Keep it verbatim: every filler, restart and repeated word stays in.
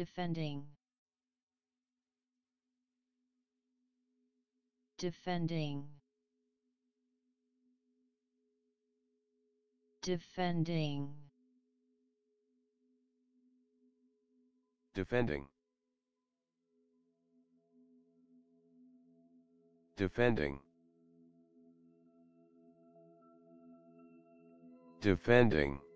defending, defending, defending, defending, defending, defending.